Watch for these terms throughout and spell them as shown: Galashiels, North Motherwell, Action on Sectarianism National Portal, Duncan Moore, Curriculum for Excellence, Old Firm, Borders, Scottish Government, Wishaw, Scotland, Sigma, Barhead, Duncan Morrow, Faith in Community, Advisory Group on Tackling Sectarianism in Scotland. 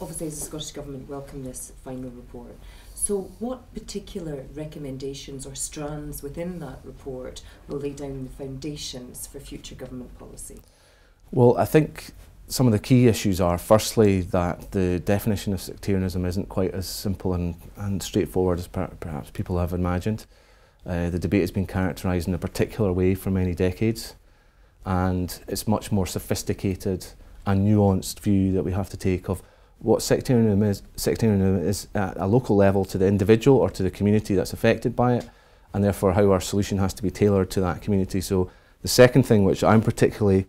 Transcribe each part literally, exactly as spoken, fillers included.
obviously as the Scottish Government welcome this final report. So what particular recommendations or strands within that report will lay down the foundations for future government policy? Well, I think some of the key issues are, firstly, that the definition of sectarianism isn't quite as simple and, and straightforward as per perhaps people have imagined. Uh, the debate has been characterised in a particular way for many decades, and it's much more sophisticated and nuanced view that we have to take of what sectarianism is, sectarianism is at a local level to the individual or to the community that's affected by it, and therefore how our solution has to be tailored to that community. So the second thing which I'm particularly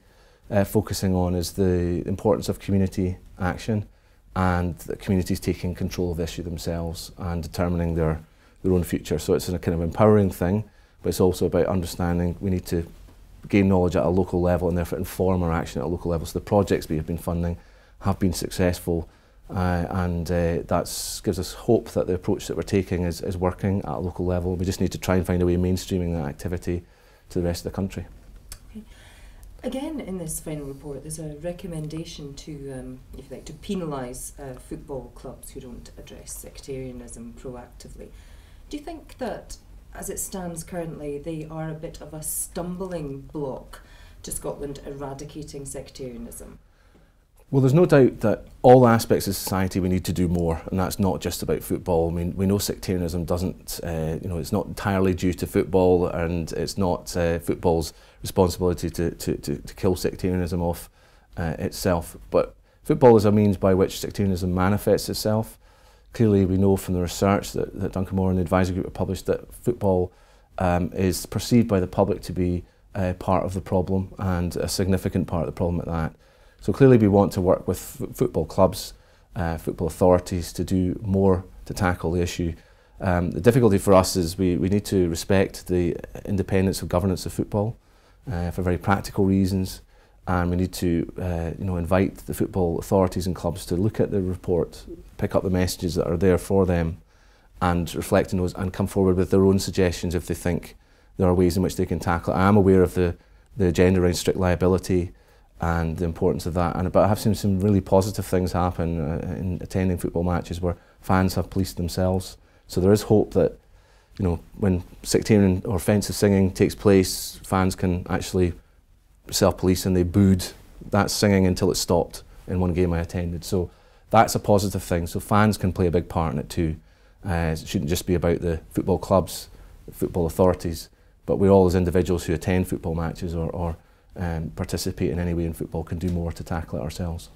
uh, focusing on is the importance of community action and the communities taking control of the issue themselves and determining their, their own future. So it's a kind of empowering thing, but it's also about understanding we need to gain knowledge at a local level and therefore inform our action at a local level. So the projects we have been funding have been successful, uh, and uh, that gives us hope that the approach that we're taking is, is working at a local level. We just need to try and find a way of mainstreaming that activity to the rest of the country. Okay. Again, in this final report, there's a recommendation to, um, if you like, to penalise uh, football clubs who don't address sectarianism proactively. Do you think that, as it stands currently, they are a bit of a stumbling block to Scotland eradicating sectarianism? Well, there's no doubt that all aspects of society we need to do more, and that's not just about football. I mean, we know sectarianism doesn't, uh, you know, it's not entirely due to football, and it's not uh, football's responsibility to, to, to, to kill sectarianism off uh, itself. But football is a means by which sectarianism manifests itself. Clearly, we know from the research that, that Duncan Moore and the advisory group have published that football um, is perceived by the public to be uh, part of the problem, and a significant part of the problem at that. So clearly we want to work with football clubs, uh, football authorities to do more to tackle the issue. Um, the difficulty for us is we, we need to respect the independence of governance of football uh, for very practical reasons, and we need to uh, you know, invite the football authorities and clubs to look at the report, pick up the messages that are there for them and reflect on those and come forward with their own suggestions if they think there are ways in which they can tackle it. I am aware of the, the agenda around strict liability and the importance of that, and but I have seen some really positive things happen uh, in attending football matches where fans have policed themselves. So there is hope that, you know, when sectarian or offensive singing takes place, fans can actually self-police, and they booed that singing until it stopped in one game I attended. So that's a positive thing. So fans can play a big part in it too. Uh, it shouldn't just be about the football clubs, the football authorities, but we all as individuals who attend football matches or, or and participate in any way in football can do more to tackle it ourselves.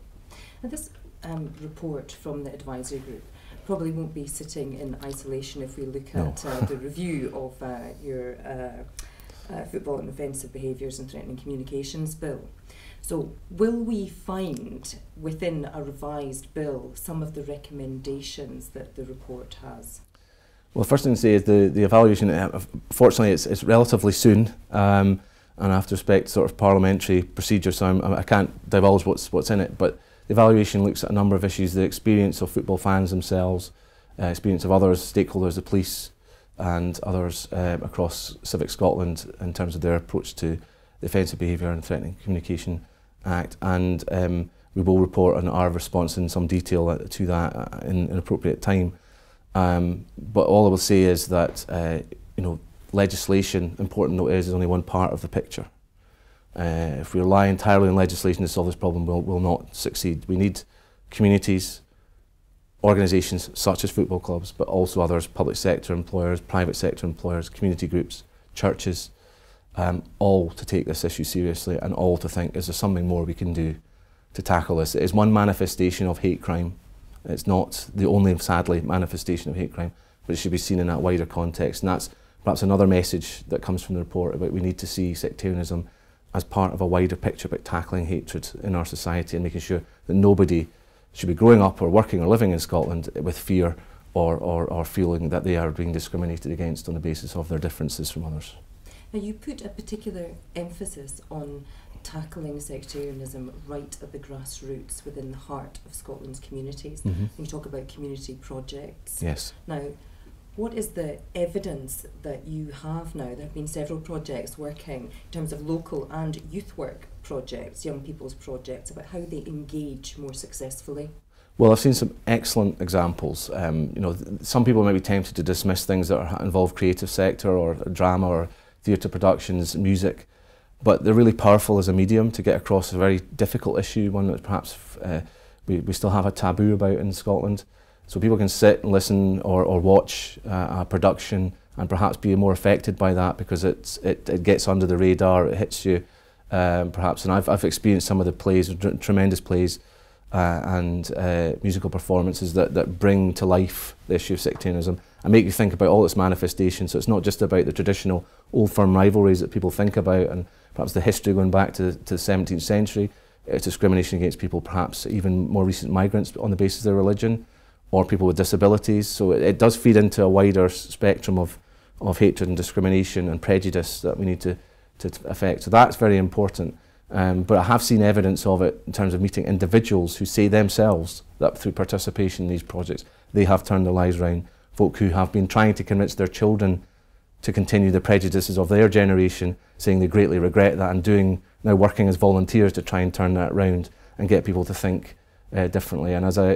And this um, report from the advisory group probably won't be sitting in isolation if we look no. at uh, the review of uh, your uh, uh, Football and Offensive Behaviours and Threatening Communications Bill. So will we find within a revised bill some of the recommendations that the report has? Well, the first thing to say is the, the evaluation, uh, fortunately it's, it's relatively soon. Um, and I have to respect sort of parliamentary procedure, so I'm, I can't divulge what's, what's in it, but the evaluation looks at a number of issues, the experience of football fans themselves, uh, experience of others, stakeholders, the police and others uh, across Civic Scotland in terms of their approach to the Offensive Behaviour and Threatening Communication Act, and um, we will report on our response in some detail to that in an appropriate time. Um, but all I will say is that, uh, you know, legislation, important note is, is only one part of the picture. Uh, if we rely entirely on legislation to solve this problem, we'll, we'll not succeed. We need communities, organisations such as football clubs, but also others, public sector employers, private sector employers, community groups, churches, um, all to take this issue seriously and all to think, is there something more we can do to tackle this? It is one manifestation of hate crime. It's not the only, sadly, manifestation of hate crime, but it should be seen in that wider context, and that's perhaps another message that comes from the report about we need to see sectarianism as part of a wider picture about tackling hatred in our society and making sure that nobody should be growing up or working or living in Scotland with fear or, or, or feeling that they are being discriminated against on the basis of their differences from others. Now, you put a particular emphasis on tackling sectarianism right at the grassroots within the heart of Scotland's communities. Mm-hmm. You talk about community projects. Yes. Now, what is the evidence that you have now? There have been several projects working in terms of local and youth work projects, young people's projects, about how they engage more successfully. Well, I've seen some excellent examples. Um, you know, some people may be tempted to dismiss things that are, involve creative sector or drama or theatre productions, music, but they're really powerful as a medium to get across a very difficult issue, one that perhaps uh, we, we still have a taboo about in Scotland. So people can sit and listen or, or watch uh, a production and perhaps be more affected by that because it's, it, it gets under the radar, it hits you um, perhaps. And I've, I've experienced some of the plays, tremendous plays, Uh, and uh, musical performances that, that bring to life the issue of sectarianism and make you think about all its manifestations. So it's not just about the traditional Old Firm rivalries that people think about and perhaps the history going back to the, to the seventeenth century. It's discrimination against people, perhaps even more recent migrants on the basis of their religion, or people with disabilities. So it, it does feed into a wider spectrum of, of hatred and discrimination and prejudice that we need to, to affect. So that's very important. Um, but I have seen evidence of it in terms of meeting individuals who say themselves that through participation in these projects they have turned their lives around. Folk who have been trying to convince their children to continue the prejudices of their generation, saying they greatly regret that, and doing now working as volunteers to try and turn that around and get people to think uh, differently. And as I,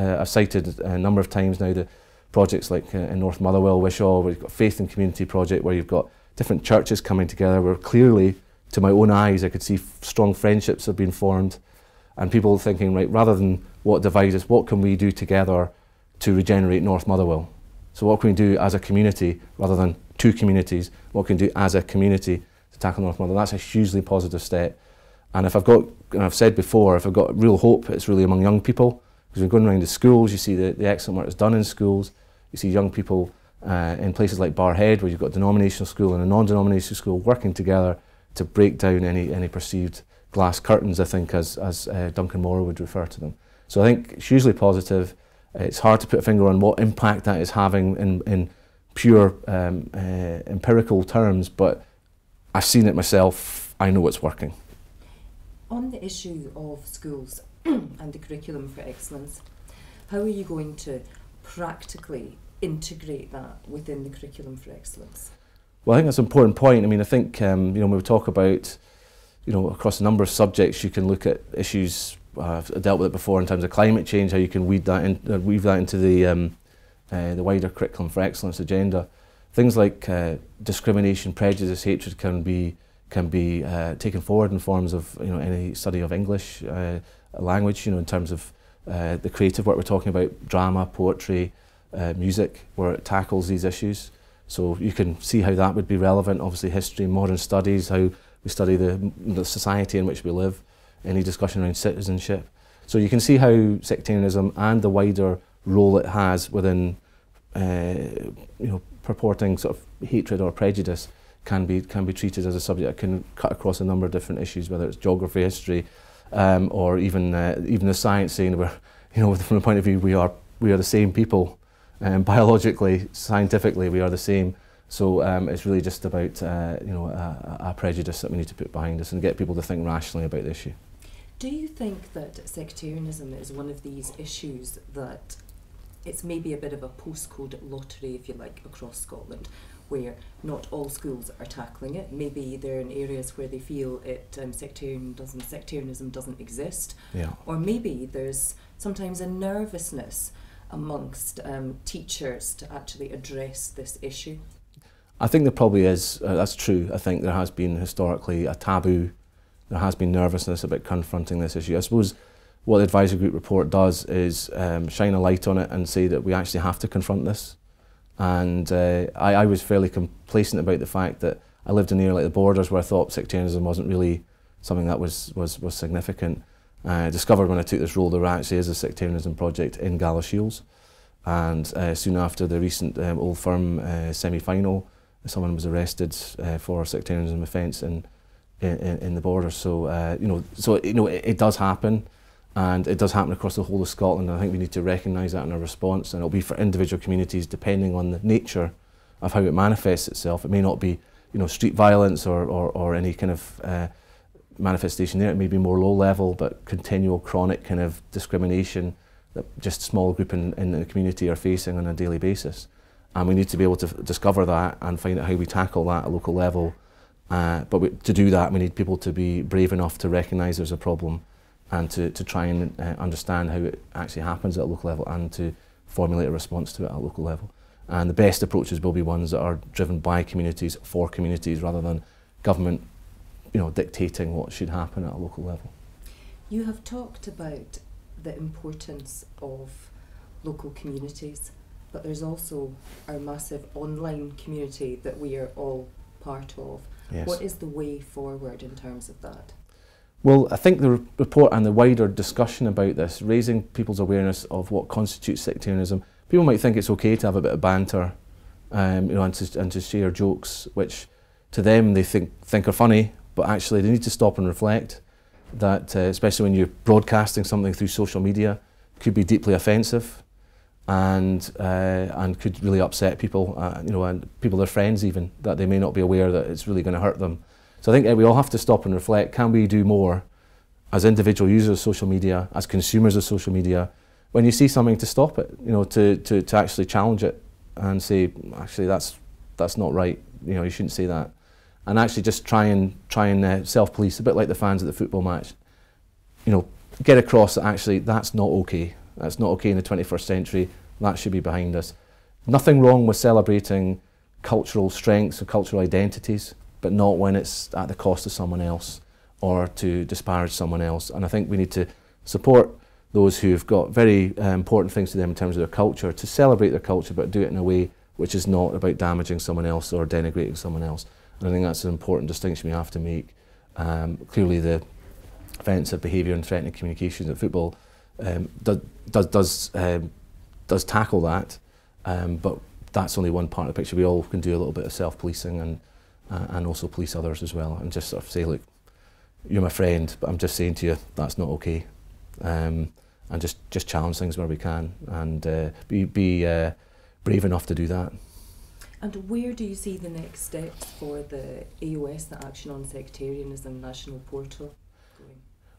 uh, I've cited a number of times now, the projects like uh, in North Motherwell, Wishaw, where you've got Faith in Community project, where you've got different churches coming together, where clearly to my own eyes, I could see f strong friendships have been formed, and people thinking, right, rather than what divides us, what can we do together to regenerate North Motherwell? So what can we do as a community, rather than two communities, what can we do as a community to tackle North Motherwell? That's a hugely positive step. And if I've got, and I've said before, if I've got real hope, it's really among young people, because we're going around to schools, you see the, the excellent work that's done in schools, you see young people uh, in places like Barhead, where you've got a denominational school and a non-denominational school working together to break down any, any perceived glass curtains, I think, as, as uh, Duncan Morrow would refer to them. So I think it's hugely positive. It's hard to put a finger on what impact that is having in, in pure um, uh, empirical terms, but I've seen it myself. I know it's working. On the issue of schools and the Curriculum for Excellence, how are you going to practically integrate that within the Curriculum for Excellence? Well, I think that's an important point. I mean, I think, um, you know, when we talk about, you know, across a number of subjects, you can look at issues, uh, I've dealt with it before in terms of climate change, how you can weed that in, uh, weave that into the, um, uh, the wider Curriculum for Excellence agenda. Things like uh, discrimination, prejudice, hatred can be, can be uh, taken forward in forms of, you know, any study of English uh, language, you know, in terms of uh, the creative work we're talking about, drama, poetry, uh, music, where it tackles these issues. So you can see how that would be relevant. Obviously history, modern studies, how we study the, the society in which we live, any discussion around citizenship. So you can see how sectarianism and the wider role it has within uh, you know, purporting sort of hatred or prejudice can be, can be treated as a subject that can cut across a number of different issues, whether it's geography, history, um, or even, uh, even the science, saying we're, you know, from the point of view we are, we are the same people. Um, biologically, scientifically, we are the same. So um, it's really just about uh, you know a, a prejudice that we need to put behind us and get people to think rationally about the issue. Do you think that sectarianism is one of these issues that it's maybe a bit of a postcode lottery, if you like, across Scotland, where not all schools are tackling it? Maybe they're in areas where they feel it um, sectarian doesn't, sectarianism doesn't exist, yeah. Or maybe there's sometimes a nervousness amongst um, teachers to actually address this issue? I think there probably is, uh, that's true. I think there has been historically a taboo, there has been nervousness about confronting this issue. I suppose what the advisory group report does is um, shine a light on it and say that we actually have to confront this. And uh, I, I was fairly complacent about the fact that I lived in an area like the Borders where I thought sectarianism wasn't really something that was, was, was significant. I discovered when I took this role there actually is a sectarianism project in Galashiels, and uh, soon after the recent um, Old Firm uh, semi-final, someone was arrested uh, for a sectarianism offence in, in in the border. So uh, you know, so you know, it, it does happen, and it does happen across the whole of Scotland. And I think we need to recognise that in our response, and it'll be for individual communities depending on the nature of how it manifests itself. It may not be, you know, street violence or or, or any kind of uh, manifestation there. It may be more low level, but continual chronic kind of discrimination that just a small group in, in the community are facing on a daily basis. And we need to be able to discover that and find out how we tackle that at local level. Uh, but we, to do that, we need people to be brave enough to recognise there's a problem, and to, to try and uh, understand how it actually happens at a local level and to formulate a response to it at a local level. And the best approaches will be ones that are driven by communities, for communities, rather than government, you know, dictating what should happen at a local level. You have talked about the importance of local communities, but there's also our massive online community that we are all part of. Yes. What is the way forward in terms of that? Well, I think the report and the wider discussion about this, raising people's awareness of what constitutes sectarianism. People might think it's okay to have a bit of banter, um, you know, and to, and to share jokes, which to them they think, think are funny, but actually they need to stop and reflect that, uh, especially when you're broadcasting something through social media, could be deeply offensive and, uh, and could really upset people, uh, you know, and people, their friends even, that they may not be aware that it's really going to hurt them. So I think uh, we all have to stop and reflect, can we do more as individual users of social media, as consumers of social media, when you see something to stop it, you know, to, to, to actually challenge it and say, actually, that's, that's not right, you know, you shouldn't say that. And actually just try and, try and uh, self-police, a bit like the fans at the football match, you know, get across that actually that's not okay, that's not okay in the twenty-first century, that should be behind us. Nothing wrong with celebrating cultural strengths or cultural identities, but not when it's at the cost of someone else or to disparage someone else. And I think we need to support those who've got very uh, important things to them in terms of their culture, to celebrate their culture, but do it in a way which is not about damaging someone else or denigrating someone else. And I think that's an important distinction we have to make. Um, clearly the offensive behaviour and threatening communications at football um, does, does, does, um, does tackle that, um, but that's only one part of the picture. We all can do a little bit of self-policing and, uh, and also police others as well, and just sort of say, look, you're my friend, but I'm just saying to you, that's not okay. Um, and just, just challenge things where we can and uh, be, be uh, brave enough to do that. And where do you see the next steps for the A O S, the Action on Sectarianism National Portal?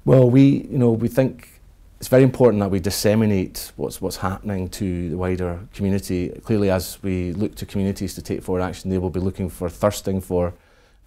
Well, we, you know, we think it's very important that we disseminate what's, what's happening to the wider community. Clearly, as we look to communities to take forward action, they will be looking for, thirsting for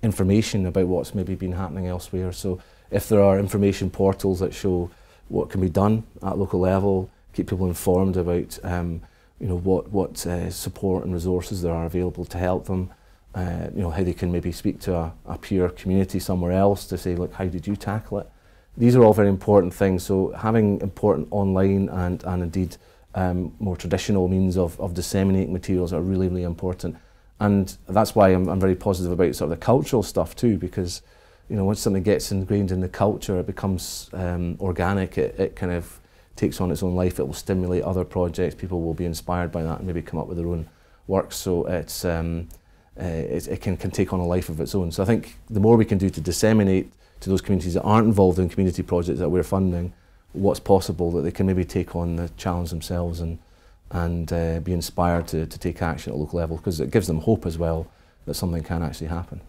information about what's maybe been happening elsewhere. So if there are information portals that show what can be done at local level, keep people informed about um, you know, what, what uh, support and resources there are available to help them, uh, you know, how they can maybe speak to a, a peer community somewhere else to say, look, how did you tackle it? These are all very important things, so having important online and, and indeed um, more traditional means of, of disseminating materials are really, really important. And that's why I'm, I'm very positive about sort of the cultural stuff too, because you know, once something gets ingrained in the culture, it becomes um, organic, it, it kind of takes on its own life, it will stimulate other projects, people will be inspired by that and maybe come up with their own works, so it's, um, uh, it, it can, can take on a life of its own. So I think the more we can do to disseminate to those communities that aren't involved in community projects that we're funding, what's possible, that they can maybe take on the challenge themselves and, and uh, be inspired to, to take action at a local level, because it gives them hope as well that something can actually happen.